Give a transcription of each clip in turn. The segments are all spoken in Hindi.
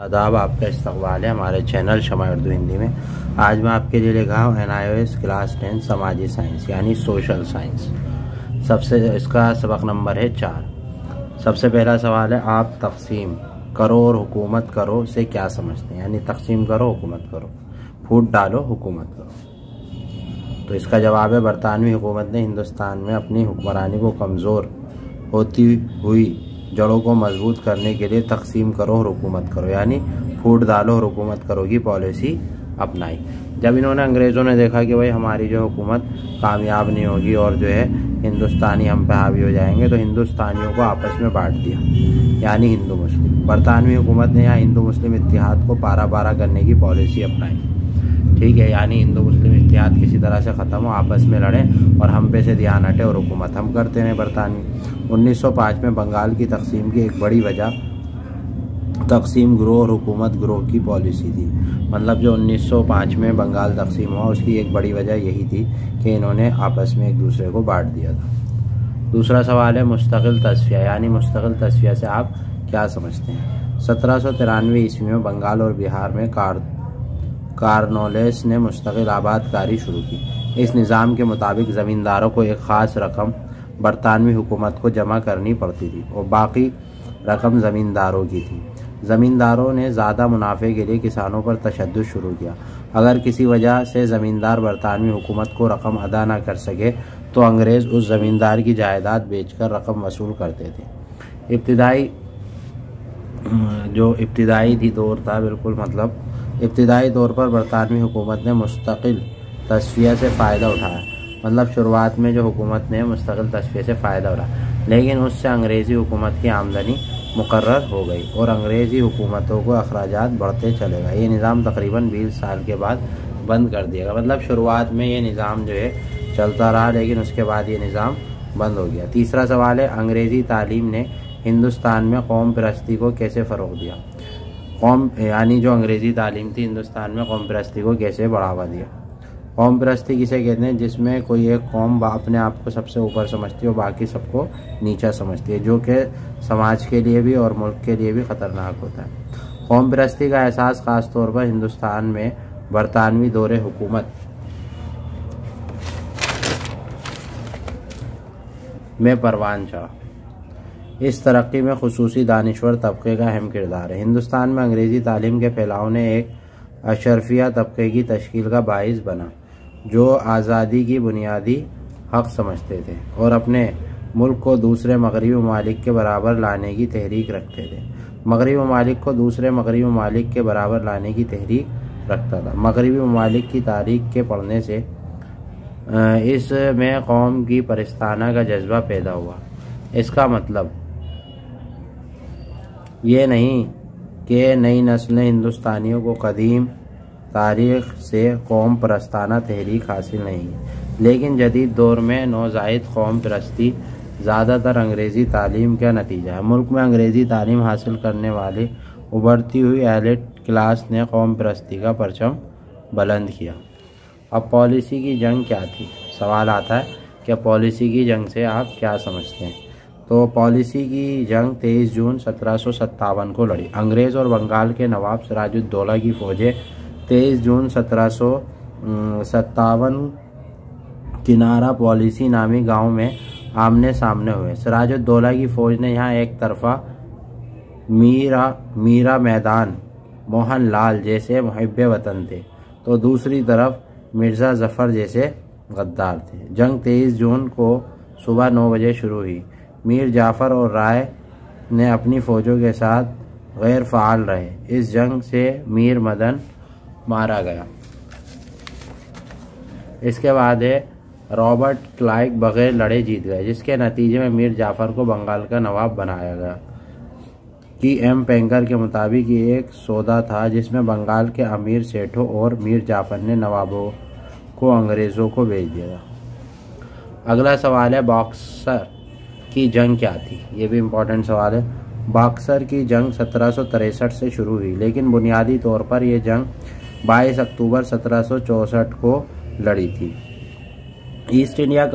आदाब, आपका इस्तकबाल है हमारे चैनल शमा-ए-उर्दू हिंदी में। आज मैं आपके लिए लेकर आया हूँ NIOS क्लास 10 समाजी साइंस यानी सोशल साइंस। सबसे इसका सबक नंबर है 4। सबसे पहला सवाल है, आप तकसीम करो और हुकूमत करो से क्या समझते हैं? यानी तकसीम करो, हुकूमत करो, फूट डालो, हुकूमत करो। तो इसका जवाब है, बरतानवी हुकूमत ने हिंदुस्तान में अपनी हुक्मरानी को कमज़ोर होती हुई जड़ों को मजबूत करने के लिए तकसीम करो और हुकूमत करो यानी फूट डालो और हुकूमत करो की पॉलिसी अपनाई। जब इन्होंने अंग्रेज़ों ने देखा कि भाई हमारी जो हुकूमत कामयाब नहीं होगी और जो है हिंदुस्तानी हम पे हावी हो जाएंगे, तो हिंदुस्तानियों को आपस में बांट दिया यानी हिंदू मुस्लिम। बरतानवी हुकूमत ने यहाँ हिंदू मुस्लिम इत्तिहाद को पारा करने की पॉलिसी अपनाई। ठीक है, यानी हिंदू मुस्लिम इत्तेहाद किसी तरह से ख़त्म हो, आपस में लड़ें और हम पे से ध्यान हटे और हुकूमत हम करते रहे बरतानवी। 1905 में बंगाल की तकसीम की एक बड़ी वजह तकसीम ग्रोह और हुकूमत ग्रोह की पॉलिसी थी। मतलब जो 1905 में बंगाल तकसीम हुआ उसकी एक बड़ी वजह यही थी कि इन्होंने आपस में एक दूसरे को बांट दिया था। दूसरा सवाल है, मुस्तक़िल तस्फिया यानी मुस्तक़िल तस्फिया से आप क्या समझते हैं? 1793 ईस्वी में बंगाल और बिहार में कार्नोलेस ने मुस्तकिल आबादकारी शुरू की। इस निज़ाम के मुताबिक ज़मींदारों को एक ख़ास रकम बरतानवी हुकूमत को जमा करनी पड़ती थी और बाकी रकम ज़मींदारों की थी। ज़मींदारों ने ज़्यादा मुनाफे के लिए किसानों पर तशद्दुद शुरू किया। अगर किसी वजह से ज़मींदार बरतानवी हुकूमत को रकम अदा ना कर सके तो अंग्रेज़ उस ज़मींदार की जायदाद बेचकर रकम वसूल करते थे। इब्तदाई दौर था, बिल्कुल मतलब इब्तदाई तौर पर बरतानवी हुकूमत ने मुस्तकिल तस्फिया से फ़ायदा उठाया। मतलब शुरुआत में जो हुकूमत ने मुस्तकिल तस्फिया से फ़ायदा उठाया, लेकिन उससे अंग्रेज़ी हुकूमत की आमदनी मुकर्रर हो गई और अंग्रेज़ी हुकूमतों को अखराजात बढ़ते चले गए। ये निज़ाम तकरीबन 20 साल के बाद बंद कर दिया गया। मतलब शुरुआत में ये निज़ाम जो है चलता रहा, लेकिन उसके बाद ये निज़ाम बंद हो गया। तीसरा सवाल है, अंग्रेज़ी तालीम ने हिंदुस्तान में कौम परस्ती को कैसे फ़रोग़ दिया? कौम यानी जो अंग्रेज़ी तालीम थी हिंदुस्तान में कौम परस्ती को कैसे बढ़ावा दिया? कौम परस्ती किसे कहते हैं? जिसमें कोई एक कौम अपने आप को सबसे ऊपर समझती है और बाकी सबको नीचा समझती है, जो कि समाज के लिए भी और मुल्क के लिए भी ख़तरनाक होता है। कौम परस्ती का एहसास ख़ास तौर पर हिंदुस्तान में बरतानवी दौरे हुकूमत में परवान चढ़ा। इस तरक्की में खुसूसी दानिश्वर तबके का अहम किरदार है। हिंदुस्तान में अंग्रेज़ी तालीम के फैलाव ने एक अशरफिया तबके की तश्कील का बाइस बना, जो आज़ादी की बुनियादी हक़ समझते थे और अपने मुल्क को दूसरे मगरबी ममालिक के बराबर लाने की तहरीक रखते थे। मगरबी ममालिक को दूसरे मगरबी ममालिक के बराबर लाने की तहरीक रखता था। मगरबी ममालिक की तारीख के पढ़ने से इसमें कौम की परस्ताना का जज्बा पैदा हुआ। इसका मतलब ये नहीं कि नई नस्लें हिंदुस्तानियों को कदीम तारीख़ से कौम परस्ताना तहरीक हासिल नहीं है, लेकिन जदीद दौर में नौज़ायद कौम परस्ती ज़्यादातर अंग्रेज़ी तालीम का नतीजा है। मुल्क में अंग्रेज़ी तालीम हासिल करने वाली उभरती हुई एलिट क्लास ने कौम परस्ती का परचम बुलंद किया। अब पॉलिसी की जंग क्या थी? सवाल आता है कि पॉलिसी की जंग से आप क्या समझते हैं? तो पॉलिसी की जंग 23 जून 1757 को लड़ी। अंग्रेज़ और बंगाल के नवाब सिराज उद-दौला की फ़ौजें 23 जून 1757 किनारा पॉलिसी नामी गांव में आमने सामने हुए। सिराज उद-दौला की फ़ौज ने यहां एक तरफ़ा मीरा मैदान मोहन लाल जैसे मुहिब्बे वतन थे, तो दूसरी तरफ मिर्ज़ा जफ़र जैसे गद्दार थे। जंग 23 जून को सुबह 9 बजे शुरू हुई। मीर जाफ़र और राय ने अपनी फ़ौजों के साथ गैर फ़ाल रहे। इस जंग से मीर मदन मारा गया। इसके बाद है, रॉबर्ट क्लाइव बग़ैर लड़े जीत गए, जिसके नतीजे में मीर जाफ़र को बंगाल का नवाब बनाया गया। TM पेंकर के मुताबिक ये एक सौदा था जिसमें बंगाल के अमीर सेठों और मीर जाफ़र ने नवाबों को अंग्रेज़ों को बेच दिया। अगला सवाल है, बॉक्सर की जंग क्या थी? ये भी इम्पोर्टेंट सवाल है। बक्सर की जंग 1763 से शुरू हुई, लेकिन बुनियादी तौर पर यह जंग 22 अक्टूबर 1764 को लड़ी थी। ईस्ट इंडिया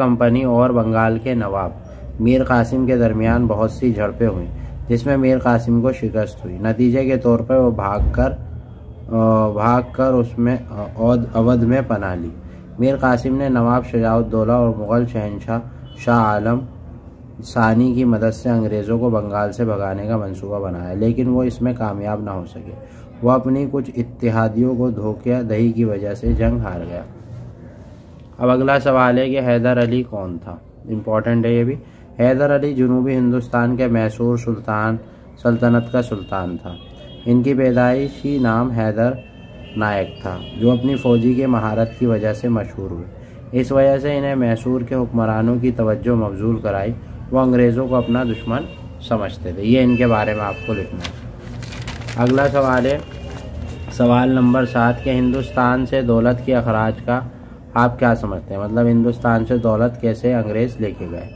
कंपनी और बंगाल के नवाब मीर कासिम के दरमियान बहुत सी झड़पें हुईं, जिसमें मीर कासिम को शिकस्त हुई। नतीजे के तौर पर वो भाग कर उसमें अवध में पनाह ली। मीर कासिम ने नवाब शुजा उद-दौला और मुग़ल शहनशाह शाह आलम सानी की मदद से अंग्रेज़ों को बंगाल से भगाने का मंसूबा बनाया, लेकिन वो इसमें कामयाब ना हो सके। वह अपनी कुछ इत्तेहादियों को धोखा दही की वजह से जंग हार गया। अब अगला सवाल है कि हैदर अली कौन था। इम्पॉर्टेंट है ये भी। हैदर अली जुनूबी हिंदुस्तान के मैसूर सल्तनत का सुल्तान था। इनकी पैदाइशी नाम हैदर नायक था, जो अपनी फ़ौजी के महारत की वजह से मशहूर हुए। इस वजह से इन्हें मैसूर के हुक्मरानों की तवज्जो मबजूल कराई। वो अंग्रेज़ों को अपना दुश्मन समझते थे। ये इनके बारे में आपको लिखना है। अगला सवाल है सवाल नंबर 7 के हिंदुस्तान से दौलत के अखराज का आप क्या समझते हैं। मतलब हिंदुस्तान से दौलत कैसे अंग्रेज़ लेके गए।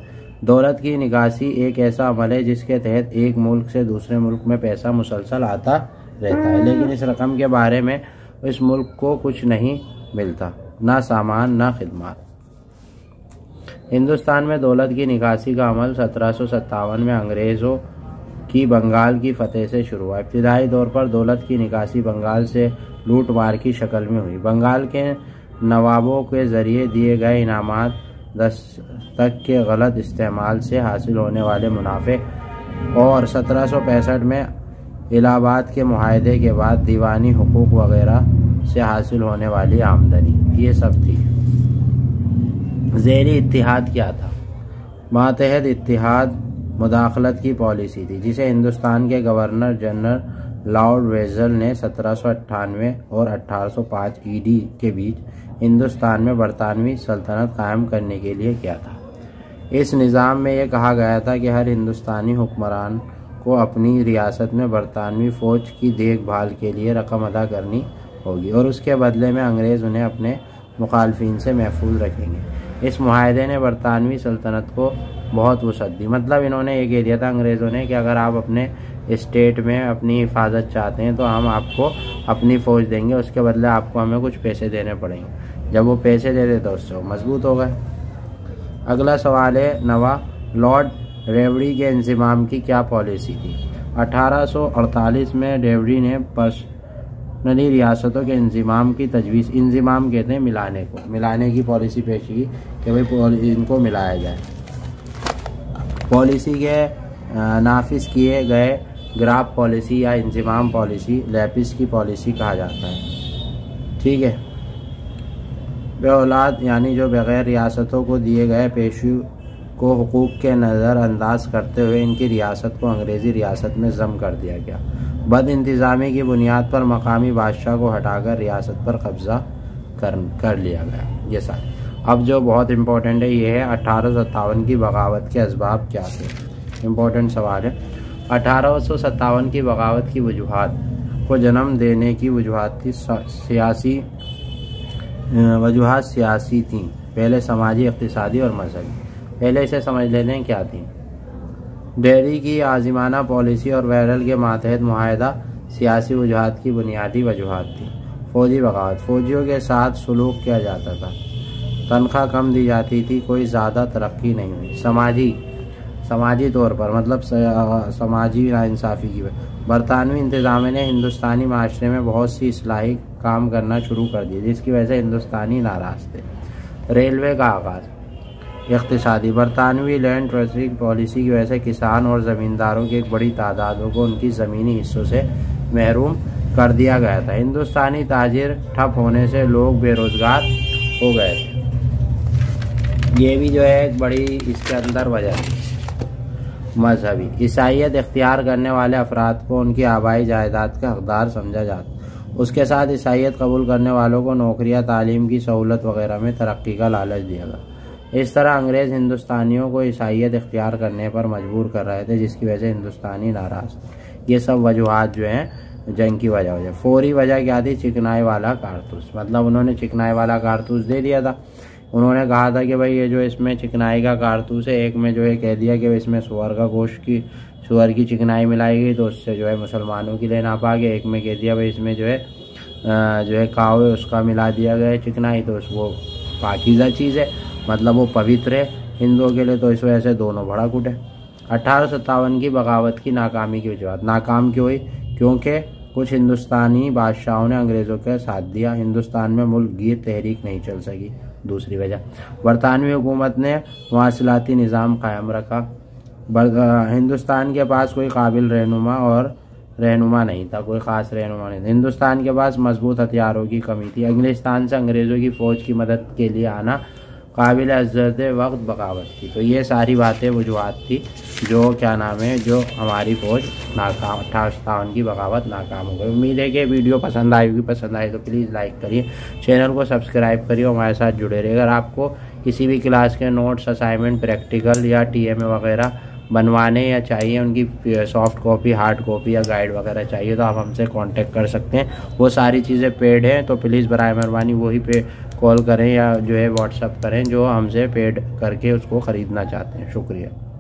दौलत की निकासी एक ऐसा अमल है जिसके तहत एक मुल्क से दूसरे मुल्क में पैसा मुसलसल आता रहता है, लेकिन इस रकम के बारे में इस मुल्क को कुछ नहीं मिलता, ना सामान ना खिदमत। हिंदुस्तान में दौलत की निकासी का अमल 1757 में अंग्रेज़ों की बंगाल की फ़तेह से शुरू हुआ। इब्तदाई दौर पर दौलत की निकासी बंगाल से लूट मार की शक्ल में हुई। बंगाल के नवाबों के ज़रिए दिए गए इनामात 10 तक के गलत इस्तेमाल से हासिल होने वाले मुनाफे और 1765 में इलाहाबाद के मुआहदे के बाद दीवानी हुकूक वगैरह से हासिल होने वाली आमदनी, ये सब थी। ज़ेरी इत्तिहाद क्या था। मातहत इत्तिहाद मुदाखलत की पॉलिसी थी जिसे हिंदुस्तान के गवर्नर जनरल लॉर्ड वेलेस्ली ने 1798 और 1805 ईडी के बीच हिंदुस्तान में बरतानवी सल्तनत कायम करने के लिए किया था। इस निज़ाम में यह कहा गया था कि हर हिंदुस्तानी हुक्मरान को अपनी रियासत में बरतानवी फ़ौज की देखभाल के लिए रकम अदा करनी होगी और उसके बदले में अंग्रेज़ उन्हें अपने मुखालफिन से महफूज रखेंगे। इस मुआहदे ने बरतानवी सल्तनत को बहुत वसअत दी। मतलब इन्होंने ये कह दिया था अंग्रेज़ों ने कि अगर आप अपने स्टेट में अपनी हिफाजत चाहते हैं तो हम आपको अपनी फ़ौज देंगे, उसके बदले आपको हमें कुछ पैसे देने पड़ेंगे। जब वो पैसे दे देते तो उससे मजबूत हो गए। अगला सवाल है नवा लॉर्ड रेवड़ी के इंजमाम की क्या पॉलिसी थी। 1848 में रेवड़ी ने पर्सनली रियासतों के इंजमाम की तजवीज़, इंजमाम कहते हैं मिलाने को, मिलाने की पॉलिसी पेश की कि भाई इनको मिलाया जाए। पॉलिसी के नाफिज किए गए ग्राफ पॉलिसी या इंजमाम पॉलिसी लैपिस की पॉलिसी कहा जाता है। ठीक है। बेऔलाद यानी जो बग़ैर रियासतों को दिए गए पेशू को हुकूक के नज़रअंदाज करते हुए इनकी रियासत को अंग्रेज़ी रियासत में जम कर दिया गया। बद इंतज़ामी की बुनियाद पर मकामी बादशाह को हटाकर रियासत पर कब्ज़ा कर लिया गया। ये सारे। अब जो बहुत इम्पोर्टेंट है ये है 1857 की बगावत के असबाब क्या थे। इम्पोर्टेंट सवाल है। 1857 की बगावत की वजूहत को जन्म देने की वजूहत सियासी थीं, पहले समाजी इक्तिसादी और मजहबी। पहले इसे समझ लेते हैं क्या थी। डेरी की आज़िमाना पॉलिसी और वायरल के मातहत मुआहदा सियासी वजूहत की बुनियादी वजूहत थी। फ़ौजी बगावत, फ़ौजियों के साथ सलूक किया जाता था, तनख्वाह कम दी जाती थी, कोई ज़्यादा तरक्की नहीं हुई। समाजी तौर पर मतलब समाजी नाइंसाफ़ी की बरतानवी इंतज़ामिया ने हिंदुस्तानी माशरे में बहुत सी इस्लाही काम करना शुरू कर दिए जिसकी वजह से हिंदुस्तानी नाराज़ थे। रेलवे का आगाज़। इक़्तिसादी बरतानवी लैंड ट्रस्टी पॉलिसी की वजह से किसान और ज़मींदारों की एक बड़ी तादादों को उनकी ज़मीनी हिस्सों से महरूम कर दिया गया था। हिंदुस्तानी ताजिर ठप होने से लोग बेरोज़गार हो गए थे। ये भी जो है एक बड़ी इसके अंदर वजह। मजहबी ईसाइयत इख्तियार करने वाले अफराद को उनकी आबाई जायदाद का हकदार समझा जाता, उसके साथ ईसाइयत कबूल करने वालों को नौकरियां, तालीम की सहूलत वगैरह में तरक्की का लालच दिया गया। इस तरह अंग्रेज़ हिंदुस्तानियों को ईसाइयत इख्तियार करने पर मजबूर कर रहे थे जिसकी वजह से हिंदुस्तानी नाराज़ थे। ये सब वजूहत जो हैं जंग की वजह। फौरी वजह क्या थी। चिकनाई वाला कारतूस। मतलब उन्होंने चिकनाई वाला कारतूस दे दिया था। उन्होंने कहा था कि भाई ये जो इसमें चिकनाई का कारतूस है, एक में जो है कह दिया कि इसमें सुअर की चिकनाई मिलाई गई तो उससे जो है मुसलमानों के लिए नापा गया। एक में कह दिया भाई इसमें जो है काव है उसका मिला दिया गया चिकनाई तो वो पाकीज़ा चीज़ है, मतलब वो पवित्र है हिंदुओं के लिए, तो इस वजह से दोनों भड़क उठे। 1857 की बगावत की नाकामी की वजह नाकाम क्यों हुई? क्योंकि कुछ हिंदुस्तानी बादशाहों ने अंग्रेज़ों के साथ दिया। हिंदुस्तान में मुल्कगीर तहरीक नहीं चल सकी। दूसरी वजह, बरतानवी हुकूमत ने वासिलाती निज़ाम कायम रखा। हिंदुस्तान के पास कोई काबिल रहनुमा और रहनुमा नहीं था, कोई ख़ास रहनुमा नहीं था। हिंदुस्तान के पास मजबूत हथियारों की कमी थी। अफगानिस्तान से अंग्रेज़ों की फ़ौज की मदद के लिए आना काबिल अज़्ज़त वक्त बगावत थी। तो ये सारी बातें वजूहत थी जो क्या नाम है जो हमारी फ़ौज नाकाम 1857 की बगावत नाकाम हो गई। उम्मीद है कि वीडियो पसंद आएगी। पसंद आए तो प्लीज़ लाइक करिए, चैनल को सब्सक्राइब करिए, हमारे साथ जुड़े रहिए। अगर आपको किसी भी क्लास के नोट्स, असाइनमेंट, प्रैक्टिकल या टीएमए वगैरह बनवाने या चाहिए, उनकी सॉफ्ट कॉपी, हार्ड कॉपी या गाइड वगैरह चाहिए तो आप हमसे कांटेक्ट कर सकते हैं। वो सारी चीज़ें पेड हैं, तो प्लीज़ बराए मेहरबानी वही पे कॉल करें या जो है व्हाट्सअप करें जो हमसे पेड करके उसको ख़रीदना चाहते हैं। शुक्रिया।